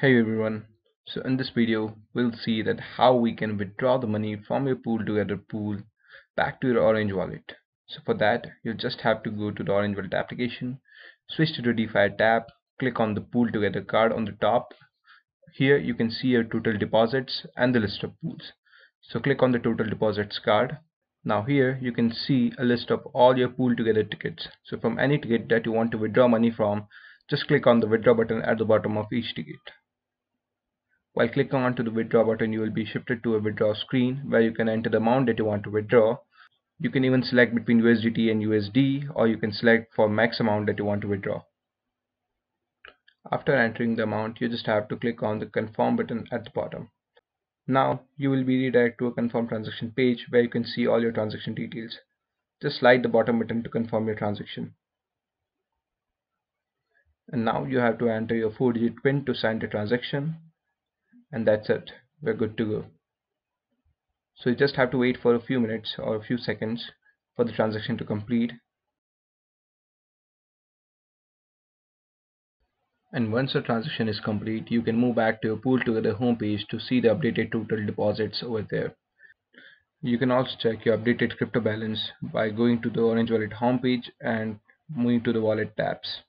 Hey everyone, so in this video we'll see that how we can withdraw the money from your PoolTogether pool back to your Orange Wallet. So for that you'll just have to go to the Orange Wallet application, switch to the DeFi tab, click on the PoolTogether card on the top. Here you can see your total deposits and the list of pools. So click on the total deposits card. Now here you can see a list of all your PoolTogether tickets. So from any ticket that you want to withdraw money from, just click on the withdraw button at the bottom of each ticket. While clicking onto the withdraw button, you will be shifted to a withdraw screen where you can enter the amount that you want to withdraw. You can even select between USDT and USD, or you can select for max amount that you want to withdraw. After entering the amount, you just have to click on the confirm button at the bottom. Now you will be redirected to a confirm transaction page where you can see all your transaction details. Just slide the bottom button to confirm your transaction. And now you have to enter your 4-digit PIN to sign the transaction. And that's it, we're good to go. So you just have to wait for a few minutes or a few seconds for the transaction to complete. And once the transaction is complete, you can move back to your PoolTogether homepage to see the updated total deposits over there. You can also check your updated crypto balance by going to the Orange Wallet homepage and moving to the wallet tabs.